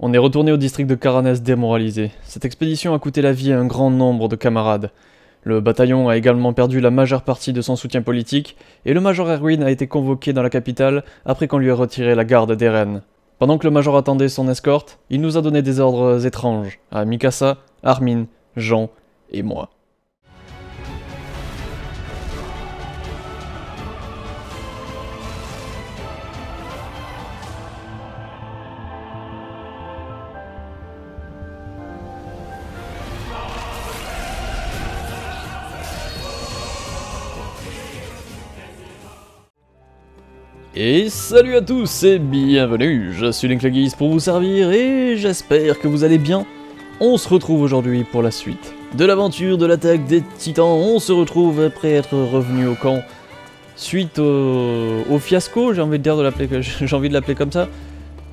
On est retourné au district de Karanes démoralisé. Cette expédition a coûté la vie à un grand nombre de camarades. Le bataillon a également perdu la majeure partie de son soutien politique, et le major Erwin a été convoqué dans la capitale après qu'on lui a retiré la garde d'Eren. Pendant que le major attendait son escorte, il nous a donné des ordres étranges à Mikasa, Armin, Jean et moi. Et salut à tous et bienvenue, je suis Link Le Giz pour vous servir et j'espère que vous allez bien. On se retrouve aujourd'hui pour la suite de l'aventure de l'attaque des titans. On se retrouve après être revenu au camp suite au fiasco, j'ai envie de l'appeler comme ça,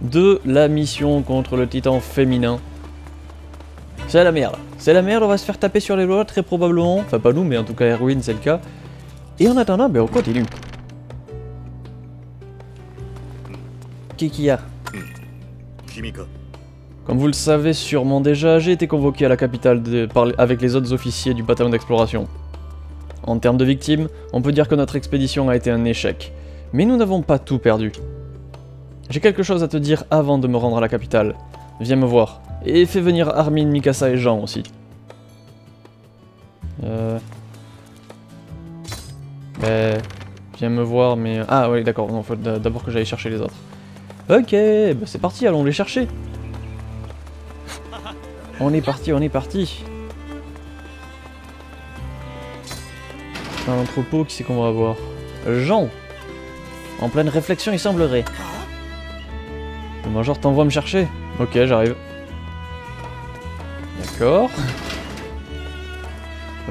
de la mission contre le titan féminin. C'est la merde, on va se faire taper sur les doigts très probablement, enfin pas nous mais en tout cas Erwin c'est le cas. Et en attendant, ben on continue. Kikia. Comme vous le savez sûrement déjà, j'ai été convoqué à la capitale avec les autres officiers du bataillon d'exploration. En termes de victimes, on peut dire que notre expédition a été un échec. Mais nous n'avons pas tout perdu. J'ai quelque chose à te dire avant de me rendre à la capitale. Viens me voir. Et fais venir Armin, Mikasa et Jean aussi. Viens me voir mais... Ah oui d'accord, il faut d'abord que j'aille chercher les autres. Ok, bah c'est parti, allons les chercher. On est parti, on est parti. Dans l'entrepôt, qui c'est qu'on va avoir? Jean. En pleine réflexion, il semblerait. Le major t'envoie me chercher. Ok, j'arrive. D'accord.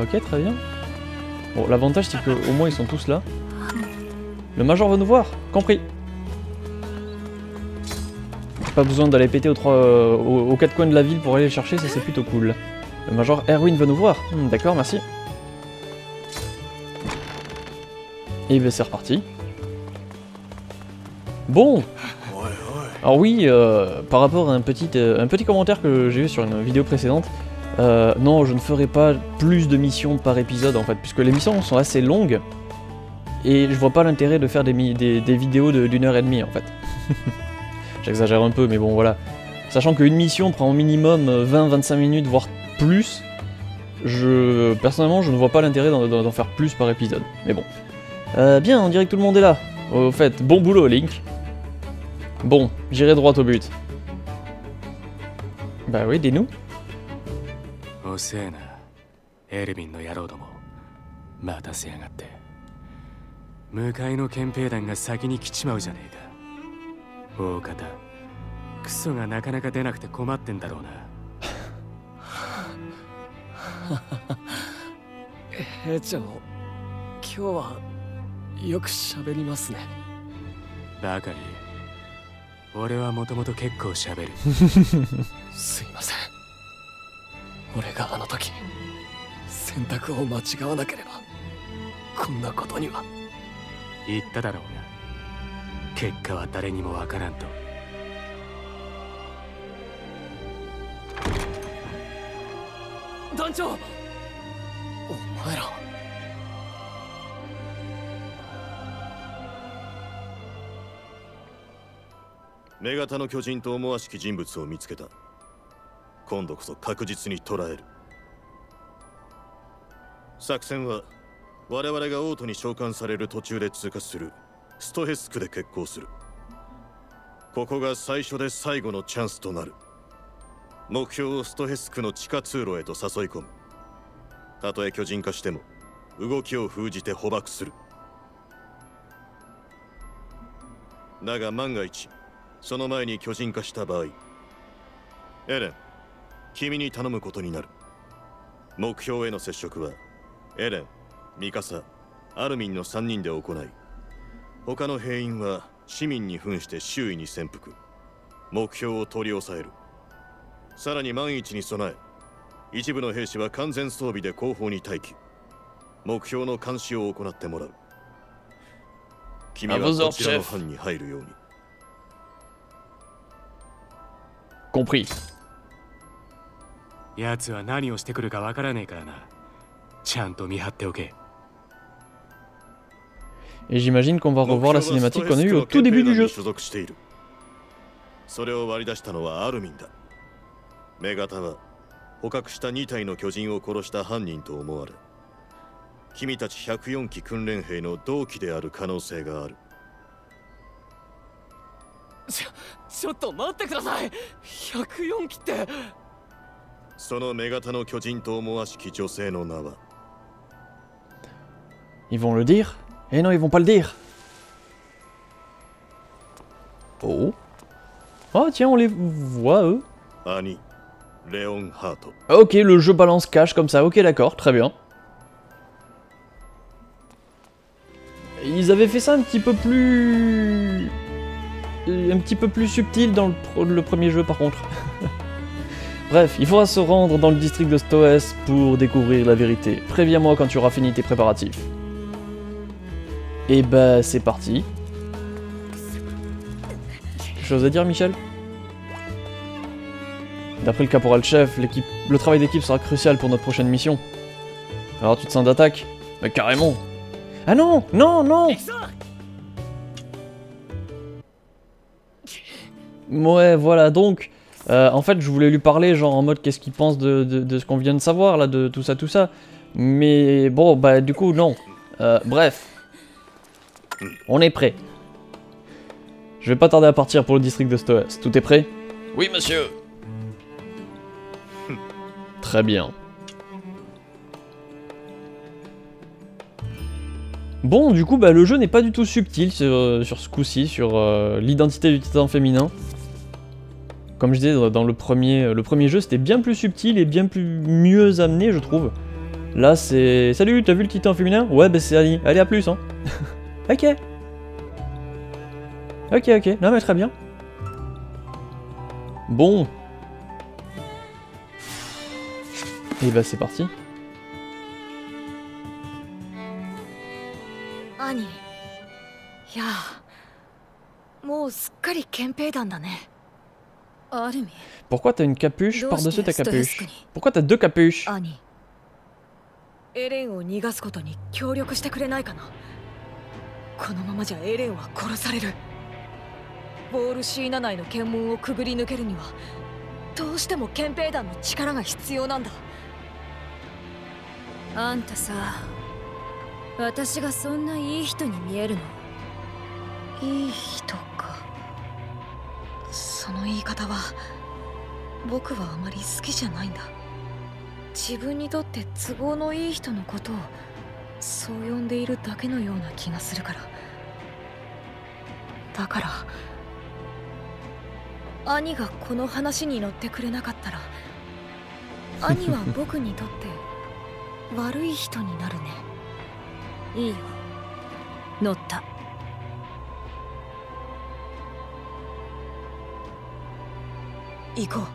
Ok, très bien. Bon, l'avantage c'est qu'au moins ils sont tous là. Le major veut nous voir, compris. Pas besoin d'aller péter aux quatre coins de la ville pour aller le chercher, ça c'est plutôt cool. Le major Erwin veut nous voir. D'accord, merci. Et ben c'est reparti. Bon. Alors oui, par rapport à un petit commentaire que j'ai vu sur une vidéo précédente, non, je ne ferai pas plus de missions par épisode en fait, puisque les missions sont assez longues, et je vois pas l'intérêt de faire des vidéos d'une heure et demie en fait. J'exagère un peu, mais bon, voilà. Sachant qu'une mission prend au minimum 20-25 minutes, voire plus, personnellement, je ne vois pas l'intérêt d'en faire plus par épisode. Mais bon. Bien, on dirait que tout le monde est là. Au fait, bon boulot, Link. Bon, j'irai droit au but. Bah oui, dis-nous.我々が王都に召喚される途中で通過する ストヘスクで決行する。ここが最初で最後のチャンスとなる。目標をストヘスクの地下通路へと誘い込む。たとえ巨人化しても動きを封じて捕獲する。だが万が一その前に巨人化した場合、エレン、君に頼むことになる。目標への接触はエレン、ミカサ、アルミンの3人で行い。 他の兵員は市民に扮して周囲に潜伏。目標を取り押さえる。さらに万一に備え、一部の兵士は完全装備で後方に待機。目標の監視を行ってもらう。君はこちらの班に入るように。Compris. Et j'imagine qu'on va revoir la cinématique qu'on a eue au tout début du jeu. Ils vont le dire? Eh non, ils vont pas le dire. Oh. Oh tiens, on les voit eux. Annie, Leonhardt. Ok, le jeu balance cash comme ça. Ok, d'accord, très bien. Ils avaient fait ça un petit peu plus... subtil dans le premier jeu par contre. Bref, il faudra se rendre dans le district de Stohess pour découvrir la vérité. Préviens-moi quand tu auras fini tes préparatifs. Et bah c'est parti. Quelque chose à dire, Michel? D'après le caporal-chef, le travail d'équipe sera crucial pour notre prochaine mission. Alors tu te sens d'attaque? Bah carrément. Ah non, non, non. Ouais, voilà, donc... en fait, je voulais lui parler, genre en mode qu'est-ce qu'il pense de ce qu'on vient de savoir, là, de tout ça. Mais bon, bah du coup, non. Bref. On est prêt. Je vais pas tarder à partir pour le district de Stohess. Tout est prêt? Oui, monsieur. Très bien. Bon, du coup, bah, le jeu n'est pas du tout subtil sur ce coup-ci, sur l'identité du titan féminin. Comme je disais, dans le premier jeu, c'était bien plus subtil et bien mieux amené, je trouve. Là, c'est... Salut, t'as vu le titan féminin? Ouais, bah c'est Annie. Allez, à plus, hein. Ok. Ok, ok. Non, mais très bien. Bon. Et bah, c'est parti. Annie. Ya. Mou sukkari kenpeidan da ne. Pourquoi t'as une capuche par-dessus ta capuche? Pourquoi t'as deux capuches? Annie. Eren o nigasu koto ni kyōryoku shite kurenai kana? このままじゃエレンは殺される。ボールシーナ内の検問をくぐり抜けるにはどうしても憲兵団の力が必要なんだ。あんたさ、私がそんないい人に見えるの？いい人か。その言い方は僕はあまり好きじゃないんだ。自分にとって都合のいい人のことを そう呼んでいるだけのような気がするから。だから兄がこの話に乗ってくれなかったら兄は僕にとって悪い人になるね。いいよ。乗った。行こう。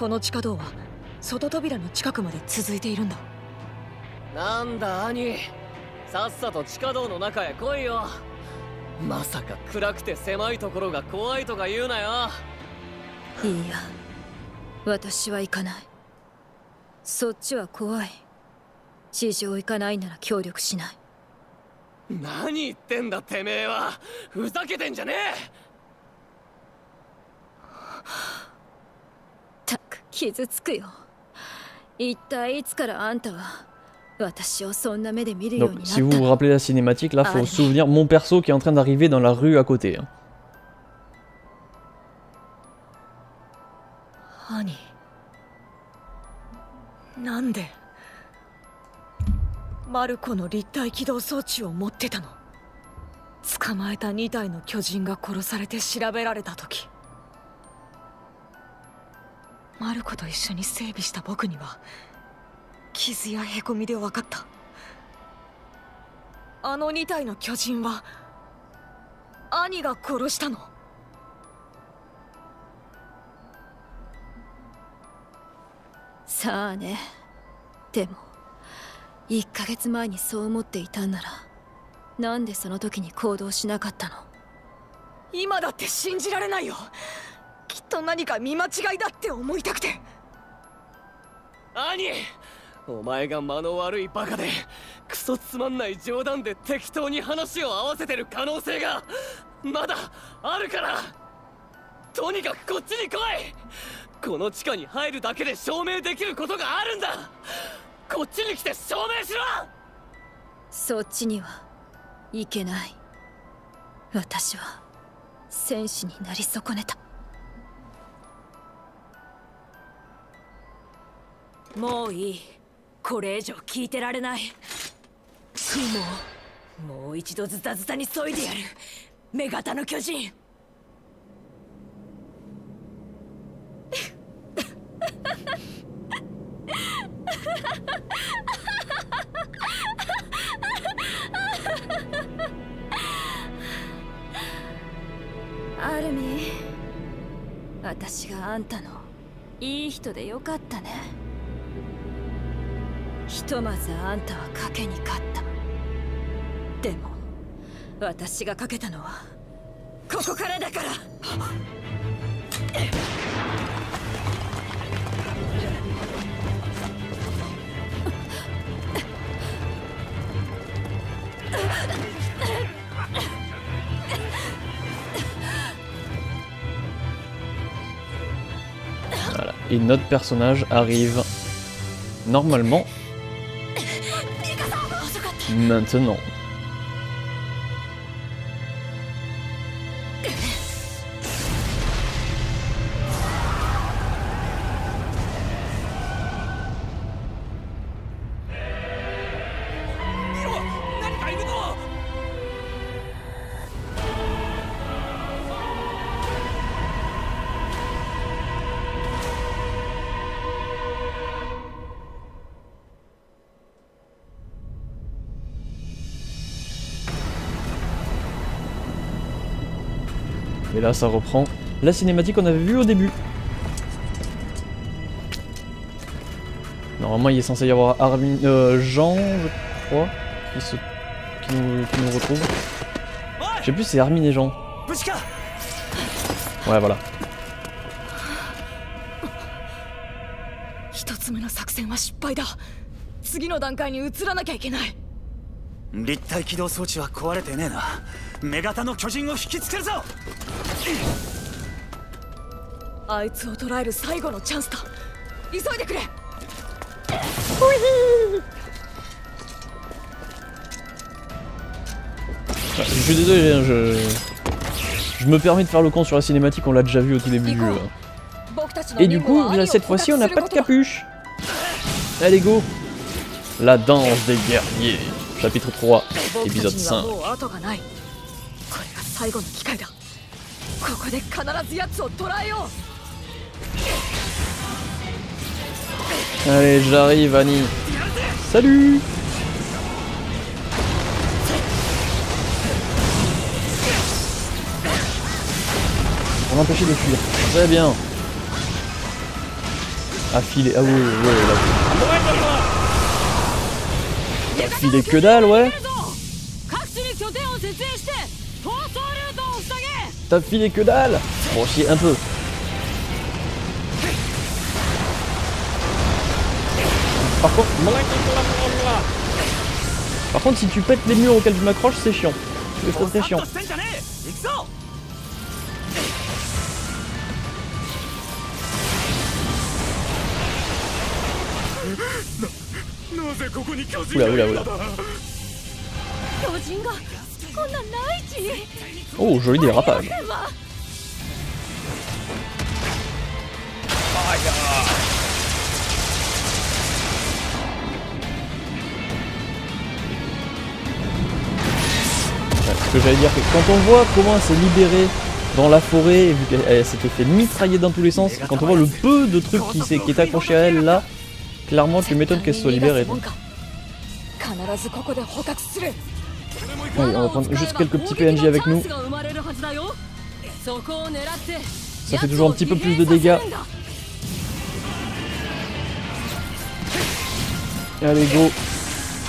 この地下道は外扉の近くまで続いているんだ。 なんだ兄、さっさと地下道の中へ来いよ。まさか暗くて狭いところが怖いとか言うなよ。いいや、私は行かない。そっちは怖い。地上行かないなら協力しない。何言ってんだてめえは。ふざけてんじゃねえ。たく傷つくよ。一体いつからあんたは Donc, si vous vous rappelez la cinématique, là, faut se souvenir mon perso qui est en train d'arriver dans la rue à côté. Hein. と何か見間違いだって思いたくて。兄、お前が間の悪いバカでクソつまんない冗談で適当に話を合わせてる可能性がまだあるから、とにかくこっちに来い。この地下に入るだけで証明できることがあるんだ。こっちに来て証明しろ。そっちには行けない。私は戦士になり損ねた。もういい。これ以上聞いてられない。シモン、もう一度ズタズタに削いでやる。女型の巨人。アルミ、私があんたのいい人でよかったね。ひとまずあんたは賭けに勝った。でも私が賭けたのはここからだから。Voilà. Et notre personnage arrive normalement maintenant. Et là, ça reprend la cinématique qu'on avait vue au début. Normalement, il est censé y avoir Armin, Jean, je crois, qui nous retrouve. Je sais plus si c'est Armin et Jean. Ouais, voilà. Je suis désolé, je me permets de faire le con sur la cinématique, on l'a déjà vu au tout début du jeu. Et du coup, cette fois-ci, on n'a pas de capuche. Allez, go! La danse des guerriers, chapitre 3, épisode 5. ここで必ず奴を捕らえよう。 Allez, j'arrive, Annie. Salut. On l'empêchait de fuir. Très bien. Affilé. Ah oui, ouais, là. Affilé que dalle, ouais. T'as filé que dalle! Bon, chier un peu. Par contre, si tu pètes les murs auxquels je m'accroche, c'est chiant. C'est chiant. Oula, oula, oula. Oh, joli dérapage. Ce que j'allais dire, que quand on voit comment elle s'est libérée dans la forêt, vu qu'elle s'était fait mitrailler dans tous les sens, quand on voit le peu de trucs qui est accroché à elle là, clairement tu m'étonnes qu'elle soit libérée. Donc. Allez, on va prendre juste quelques petits PNJ avec nous. Ça fait toujours un petit peu plus de dégâts. Allez, go.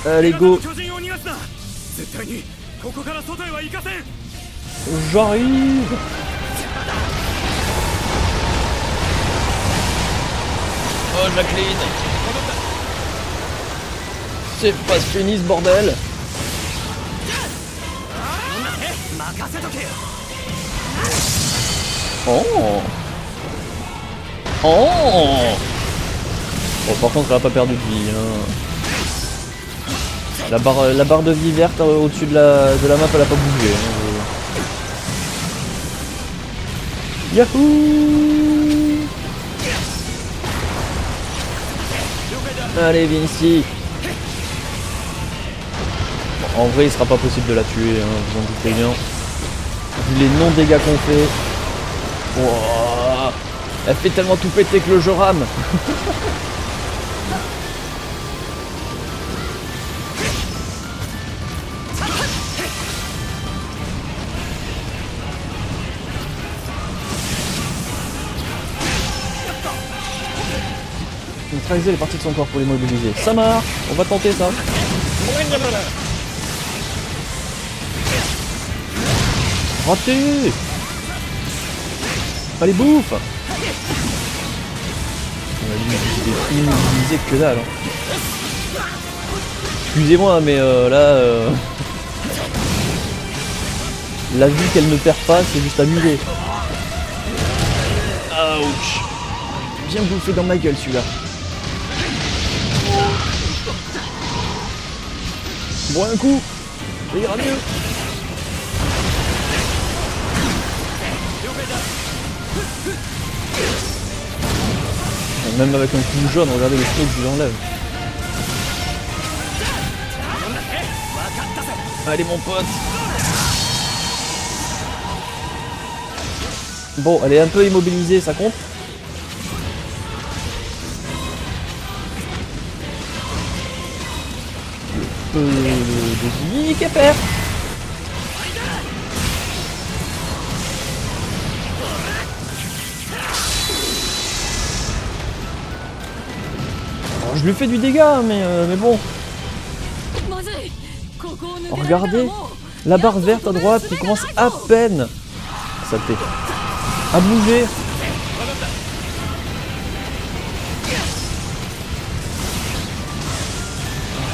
Allez, go. J'arrive. Jacqueline. C'est pas fini ce bordel. Oh. Oh. Bon, par contre, elle a pas perdu de vie. Hein. La barre de vie verte au-dessus de la map, elle a pas bougé. Hein. Yahoo! Allez, viens ici. Bon, en vrai, il sera pas possible de la tuer. Hein, vous en doutez bien. Vu les non-dégâts qu'on fait. Wow. Elle fait tellement tout péter que le jeu rame. Neutraliser les parties de son corps pour les mobiliser. Ça marche, on va tenter ça. Raté. Pas les bouffes. On a immobilisé que dalle. Hein. Excusez-moi, mais là... La vie qu'elle ne perd pas, c'est juste amusé. Ouch. Bien bouffé dans ma gueule, celui-là. Bois un coup. Ça ira mieux. Même avec un coup jaune, regardez le truc, je l'enlève. Allez mon pote. Bon, elle est un peu immobilisée, ça compte. Le peu de vie qu'elle perd. Je lui fais du dégât, mais bon. Regardez, la barre verte à droite qui commence à peine à bouger.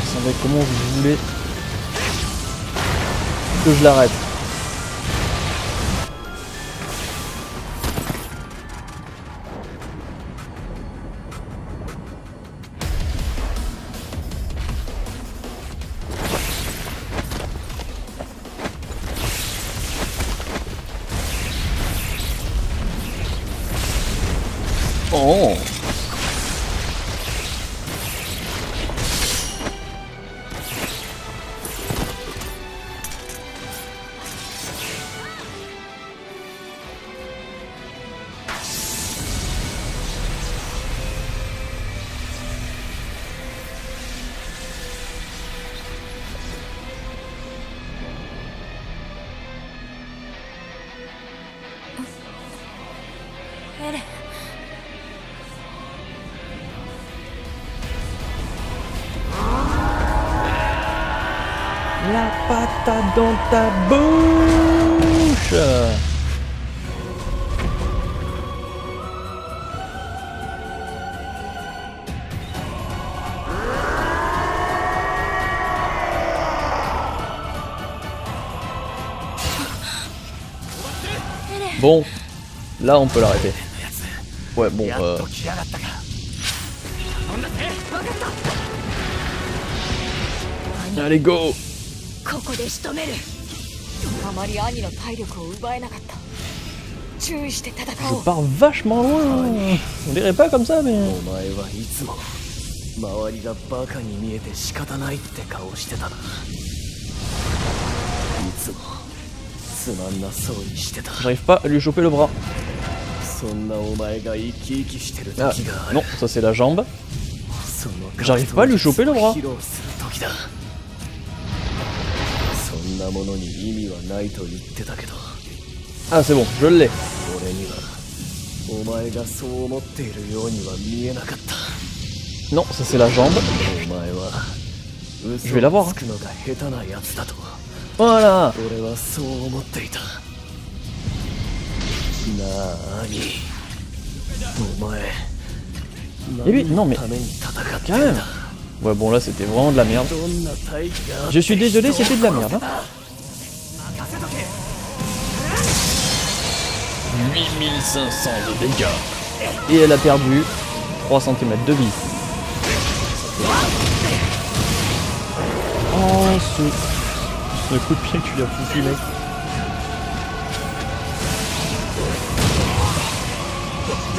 Ça va être comment vous voulez que je l'arrête. La patate dans ta bouche. Bon, là on peut l'arrêter. Ouais, bon. Allez, go. Je pars vachement loin. Hein. On dirait pas comme ça, mais. J'arrive pas à lui choper le bras. Ah, non, ça c'est la jambe. J'arrive pas à lui choper le bras. Ah c'est bon, je l'ai. Non, ça c'est la jambe. Je vais la voir. Voilà. Et lui, non mais... Quand même. Ouais bon là c'était vraiment de la merde. Je suis désolé, c'était de la merde. Hein. « 8500 de dégâts !» Et elle a perdu 3 cm de vie. Oh, ce coup de pied que tu lui as foutu, mec.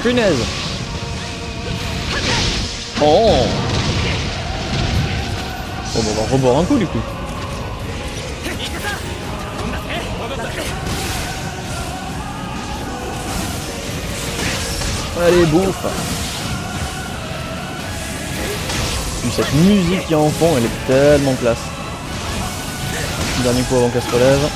Punaise. Oh. Bon, on va reboire un coup, du coup. Allez, bouffe! Cette musique qui en fond, elle est tellement classe. Dernier coup avant qu'elle se relève.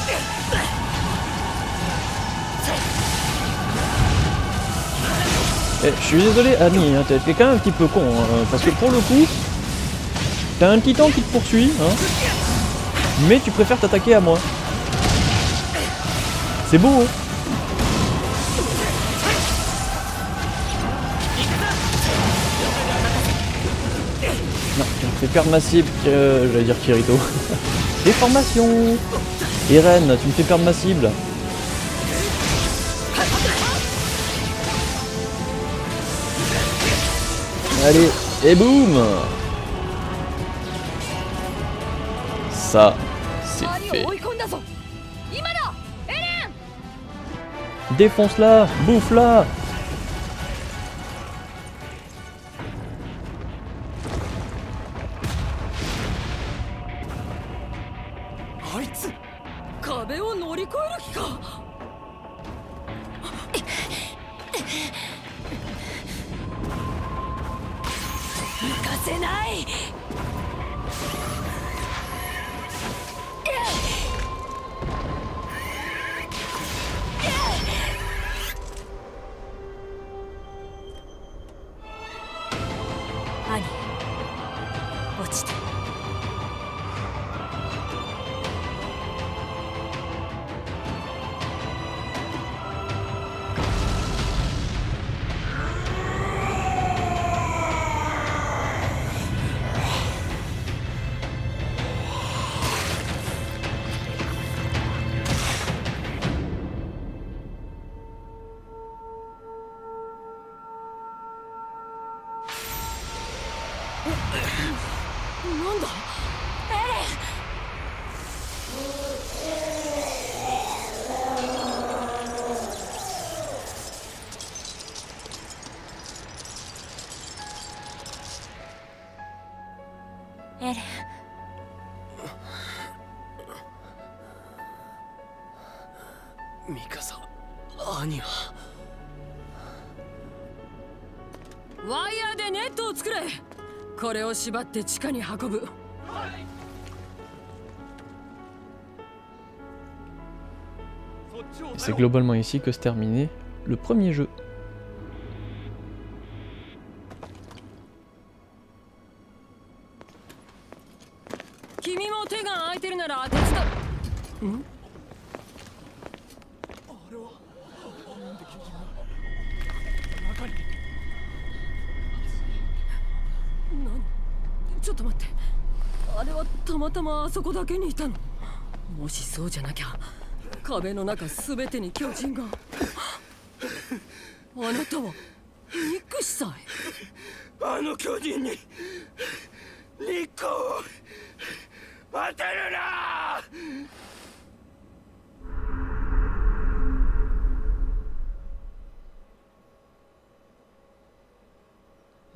Et je suis désolé, Annie, hein, t'es quand même un petit peu con, hein, parce que pour le coup, t'as un titan qui te poursuit, hein, mais tu préfères t'attaquer à moi. C'est beau, hein. C'est perdre ma cible, j'allais dire Kirito. Déformation. Eren, tu me fais perdre ma cible. Allez, et boum. Ça, c'est fait. Défonce-la, bouffe-la. Mikasa, Annie. Wire de netを作れ。これを縛って地下に運ぶ。C'est globalement ici que se terminait le premier jeu.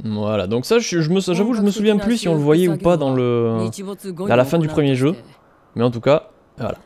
Voilà, donc ça, j'avoue, je me souviens plus si on le voyait ou pas dans le... à la fin du premier jeu. Mais en tout cas, voilà.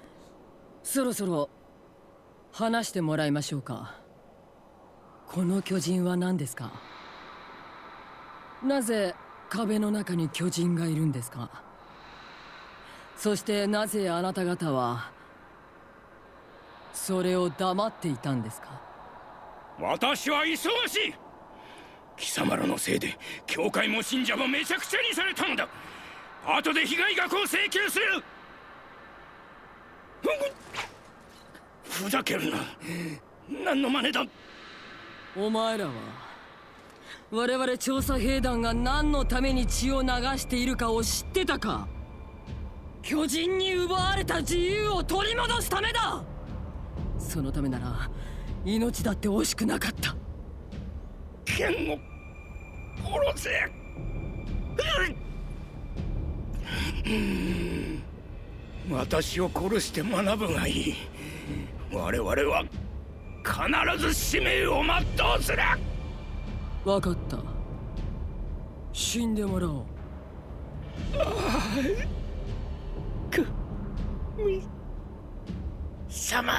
我々調査兵団が何のために血を流しているかを知ってたか。巨人に奪われた自由を取り戻すためだ。そのためなら命だって惜しくなかった。剣を殺せ。私を殺して学ぶがいい。我々は必ず使命を全うする。分かった。死んでもらおう。神様。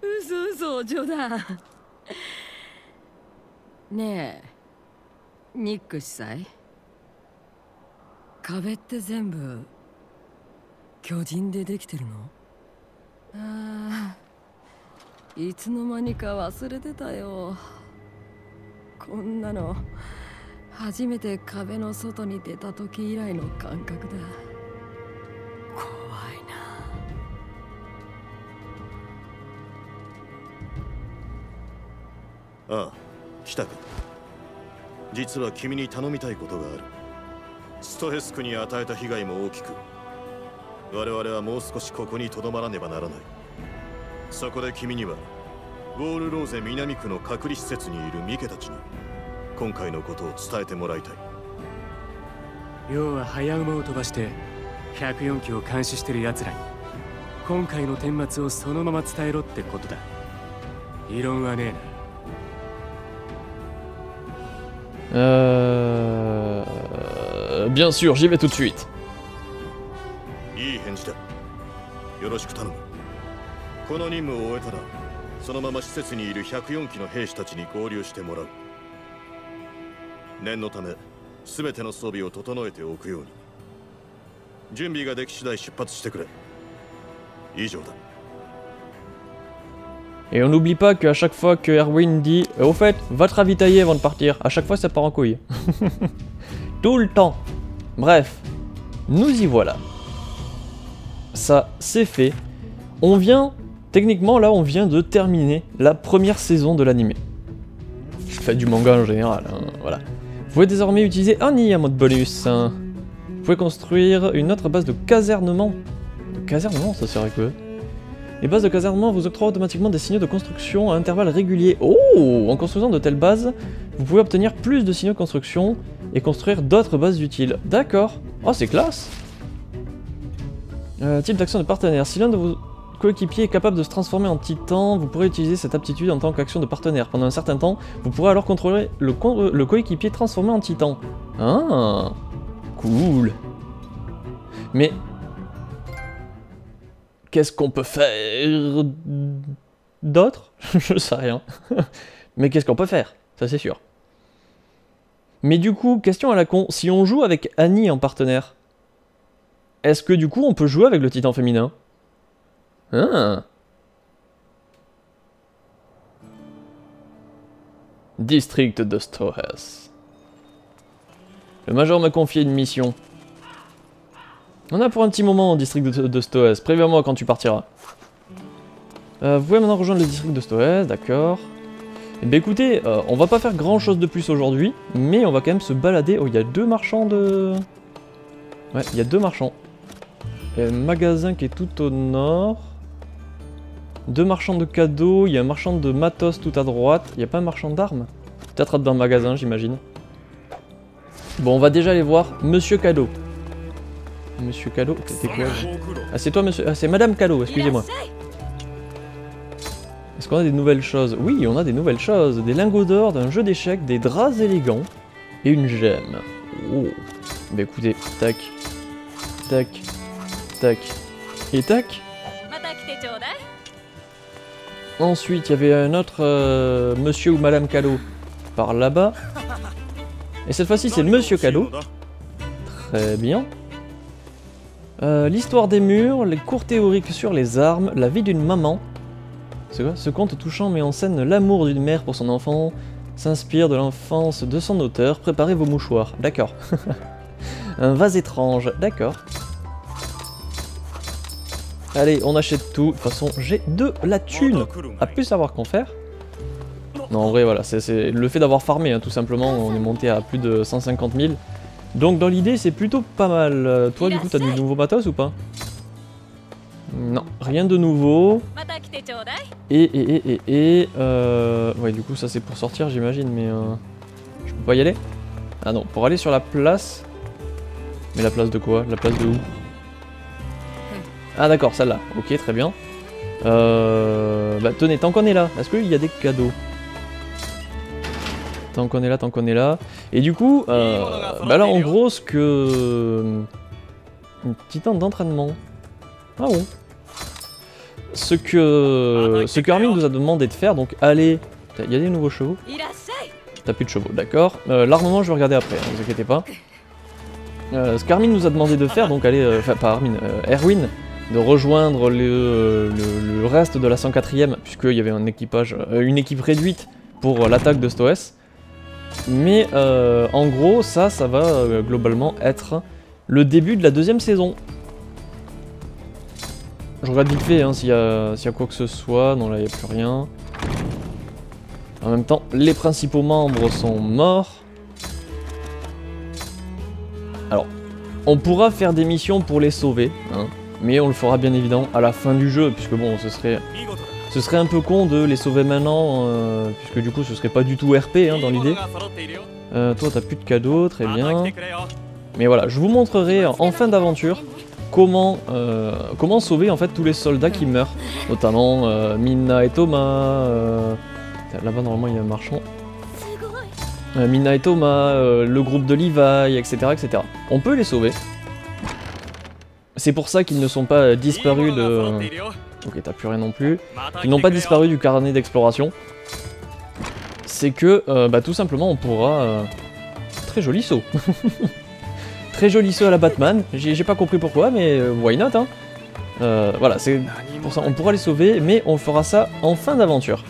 嘘嘘、冗談。ねえニック司祭、壁って全部巨人でできてるの？ああ、いつの間にか忘れてたよ。こんなの初めて壁の外に出た時以来の感覚だ。怖いな。ああ、来たか。実は君に頼みたいことがある。ストヘスクに与えた被害も大きく、我々はもう少しここにとどまらねばならない。そこで君にはウォールローゼ南区の隔離施設にいるミケたちに今回のことを伝えてもらいたい。要は早馬を飛ばして104機を監視してる奴らに今回の顛末をそのまま伝えろってことだ。異論はねえな。bien sûr, j'y vais tout de suite. いい返事だ。よろしく頼む。この任務を終えたら、そのまま施設にいる104機の兵士たちに合流してもらう。念のため、すべての装備を整えておくように。準備ができ次第出発してくれ。以上だ。Et on n'oublie pas qu'à chaque fois que Erwin dit au fait, va te ravitailler avant de partir, à chaque fois ça part en couille. Tout le temps. Bref, nous y voilà. Ça, c'est fait. On vient, techniquement là, on vient de terminer la première saison de l'anime. Enfin, du manga en général, hein, voilà. Vous pouvez désormais utiliser Annie en mode bonus. Hein. Vous pouvez construire une autre base de casernement. De casernement, ça sert à quoi? Les bases de casernement vous octroient automatiquement des signaux de construction à intervalles réguliers. Oh! En construisant de telles bases, vous pouvez obtenir plus de signaux de construction et construire d'autres bases utiles. D'accord. Oh, c'est classe! Type d'action de partenaire. Si l'un de vos coéquipiers est capable de se transformer en titan, vous pourrez utiliser cette aptitude en tant qu'action de partenaire. Pendant un certain temps, vous pourrez alors contrôler le coéquipier transformé en titan. Ah, cool. Mais qu'est-ce qu'on peut faire d'autre? Je sais rien. Mais qu'est-ce qu'on peut faire? Ça c'est sûr. Mais du coup, question à la con, si on joue avec Annie en partenaire, est-ce que du coup on peut jouer avec le titan féminin? Hein? District de Stohess. Le major m'a confié une mission. On a pour un petit moment au district de Stohess. Préviens-moi quand tu partiras. Vous pouvez maintenant rejoindre le district de Stohess, d'accord. Eh bien écoutez, on va pas faire grand chose de plus aujourd'hui, mais on va quand même se balader. Oh, il y a deux marchands de... Ouais, il y a deux marchands. Il y a un magasin qui est tout au nord. Deux marchands de cadeaux. Il y a un marchand de matos tout à droite. Il n'y a pas un marchand d'armes? Peut-être dans le magasin, j'imagine. Bon, on va déjà aller voir Monsieur Cadeau. Monsieur Cadeau, t'es quoi? Ah, c'est toi, monsieur. Ah, c'est Madame Cadeau, excusez-moi. Est-ce qu'on a des nouvelles choses? Oui, on a des nouvelles choses. Des lingots d'or, d'un jeu d'échecs, des draps élégants et une gemme. Oh. Bah écoutez, tac, tac, tac et tac. Ensuite, il y avait un autre monsieur ou madame Cadeau par là-bas. Et cette fois-ci, c'est le monsieur Cadeau. Très bien. L'histoire des murs, les cours théoriques sur les armes, la vie d'une maman. Ce conte touchant met en scène l'amour d'une mère pour son enfant, s'inspire de l'enfance de son auteur. Préparez vos mouchoirs. D'accord. Un vase étrange. D'accord. Allez, on achète tout. De toute façon, j'ai de la thune à plus savoir qu'en faire. Non, en vrai, voilà, c'est le fait d'avoir farmé, hein, tout simplement. On est monté à plus de 150 000. Donc, dans l'idée, c'est plutôt pas mal. Toi, du coup, t'as du nouveau matos ou pas? Non, rien de nouveau. Ouais, du coup, ça, c'est pour sortir, j'imagine, mais... je peux pas y aller? Ah non, pour aller sur la place... Mais la place de quoi? La place de où? Ah d'accord, celle-là. Ok, très bien. Bah tenez, tant qu'on est là, est-ce qu'il y a des cadeaux? Tant qu'on est là, tant qu'on est là. Et du coup, bah là en gros, ce que... Une petite tente d'entraînement. Ah bon. Ce que Armin nous a demandé de faire, donc allez... Il y a des nouveaux chevaux? T'as plus de chevaux, d'accord. L'armement, je vais regarder après, ne vous inquiétez pas. Ce qu'Armin nous a demandé de faire, donc allez... Enfin, pas Armin, Erwin. De rejoindre le reste de la 104ème, puisqu'il y avait un équipage, une équipe réduite pour l'attaque de Stohess. Mais en gros, ça va globalement être le début de la deuxième saison. Je regarde vite fait hein, s'il y a quoi que ce soit. Non, là, il n'y a plus rien. En même temps, les principaux membres sont morts. Alors, on pourra faire des missions pour les sauver, hein. Mais on le fera bien évidemment à la fin du jeu, puisque bon, ce serait un peu con de les sauver maintenant, puisque du coup ce serait pas du tout RP hein, dans l'idée. Toi t'as plus de cadeaux, très bien. Mais voilà, je vous montrerai en fin d'aventure comment sauver en fait tous les soldats qui meurent, notamment Mina et Thomas. Là-bas normalement il y a un marchand. Mina et Thomas, le groupe de Levi, etc., etc. On peut les sauver. C'est pour ça qu'ils ne sont pas disparus de... Ok, t'as plus rien non plus. Ils n'ont pas disparu du carnet d'exploration. C'est que, bah, tout simplement, on pourra... Très joli saut. Très joli saut à la Batman. J'ai pas compris pourquoi, mais why not, hein. Voilà, c'est pour ça. On pourra les sauver, mais on fera ça en fin d'aventure.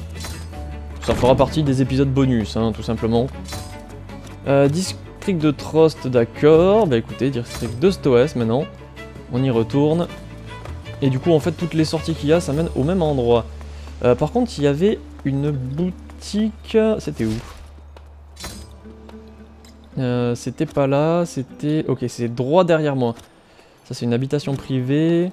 Ça fera partie des épisodes bonus, hein, tout simplement. District de Trost, d'accord. Bah écoutez, district de Stohess maintenant. On y retourne. Et du coup, en fait, toutes les sorties qu'il y a, ça mène au même endroit. Par contre, il y avait une boutique... C'était où? C'était pas là, c'était... Ok, c'est droit derrière moi. Ça, c'est une habitation privée.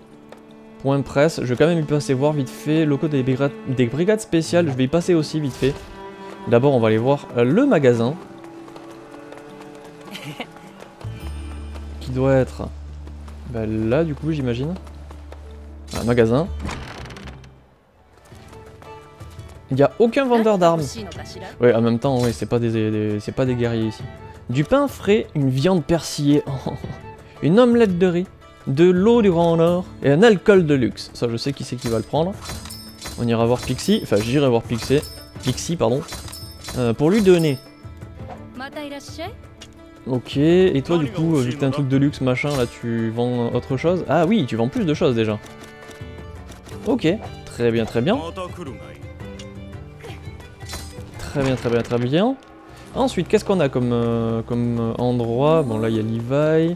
Point presse. Je vais quand même y passer voir vite fait. Locaux des brigades spéciales, je vais y passer aussi vite fait. D'abord, on va aller voir le magasin. Qui doit être... Bah là du coup j'imagine. Voilà, magasin. Il n'y a aucun vendeur d'armes. Ouais, en même temps, oui, c'est pas des guerriers ici. Du pain frais, une viande persillée, une omelette de riz, de l'eau du grand nord et un alcool de luxe. Ça je sais qui c'est qui va le prendre. On ira voir Pixie, enfin j'irai voir Pixie pardon, pour lui donner. Ok, et toi du coup, vu que t'as un truc de luxe machin, là tu vends autre chose? Ah oui, tu vends plus de choses déjà. Ok, très bien, très bien. Très bien, très bien, très bien. Ensuite, qu'est-ce qu'on a comme endroit? Bon, là il y a Levi.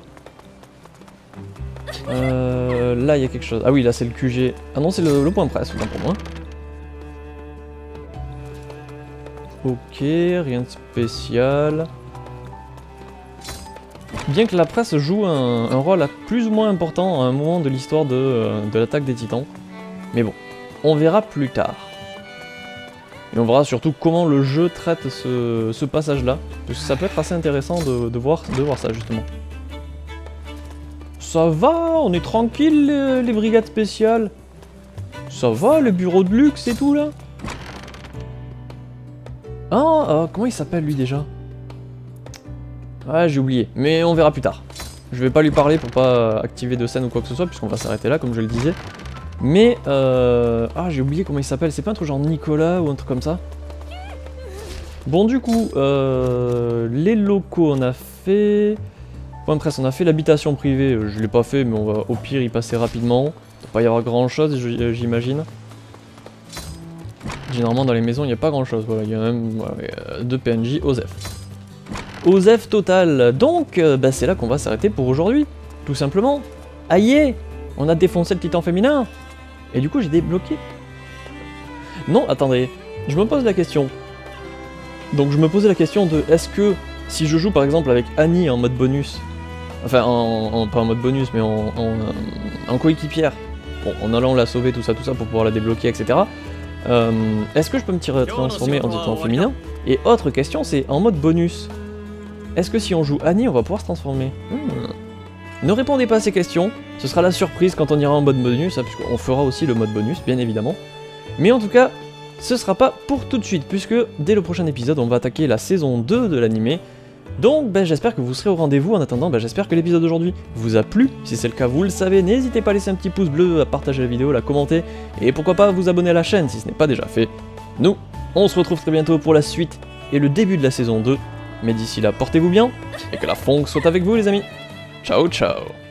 Là il y a quelque chose. Ah oui, là c'est le QG. Ah non, c'est le point de presse, autant pour moi. Ok, rien de spécial. Bien que la presse joue un rôle plus ou moins important à un moment de l'histoire de l'attaque des titans. Mais bon, on verra plus tard. Et on verra surtout comment le jeu traite ce passage-là. Parce que ça peut être assez intéressant de voir ça, justement. Ça va, on est tranquille, les brigades spéciales. Ça va, le bureau de luxe et tout, là. Ah, comment il s'appelle, lui, déjà? Ah, j'ai oublié, mais on verra plus tard. Je vais pas lui parler pour pas activer de scène ou quoi que ce soit, puisqu'on va s'arrêter là, comme je le disais. Mais, ah, j'ai oublié comment il s'appelle, c'est pas un truc genre Nicolas ou un truc comme ça? Bon, du coup, les locaux, on a fait... Point de presse, on a fait l'habitation privée, je l'ai pas fait, mais on va au pire y passer rapidement. Il va pas y avoir grand-chose, j'imagine. Généralement, dans les maisons, il n'y a pas grand-chose, voilà, il y a même voilà, deux PNJ, Osef. Osef total. Donc, bah, c'est là qu'on va s'arrêter pour aujourd'hui, tout simplement. Aïe! On a défoncé le titan féminin. Et du coup, j'ai débloqué. Non, attendez. Je me pose la question. Donc, je me posais la question de est-ce que si je joue par exemple avec Annie en mode bonus, enfin, pas en mode bonus, mais en coéquipière, bon, en allant la sauver, tout ça, pour pouvoir la débloquer, etc. Est-ce que je peux me transformer en titan féminin? Et autre question, c'est en mode bonus. Est-ce que si on joue Annie, on va pouvoir se transformer? Ne répondez pas à ces questions, ce sera la surprise quand on ira en mode bonus, hein, puisqu'on fera aussi le mode bonus, bien évidemment. Mais en tout cas, ce sera pas pour tout de suite, puisque dès le prochain épisode, on va attaquer la saison 2 de l'animé. Donc ben, j'espère que vous serez au rendez-vous. En attendant, ben, j'espère que l'épisode d'aujourd'hui vous a plu. Si c'est le cas, vous le savez, n'hésitez pas à laisser un petit pouce bleu, à partager la vidéo, la commenter, et pourquoi pas vous abonner à la chaîne si ce n'est pas déjà fait. Nous, on se retrouve très bientôt pour la suite et le début de la saison 2. Mais d'ici là, portez-vous bien, et que la fonk soit avec vous les amis. Ciao ciao.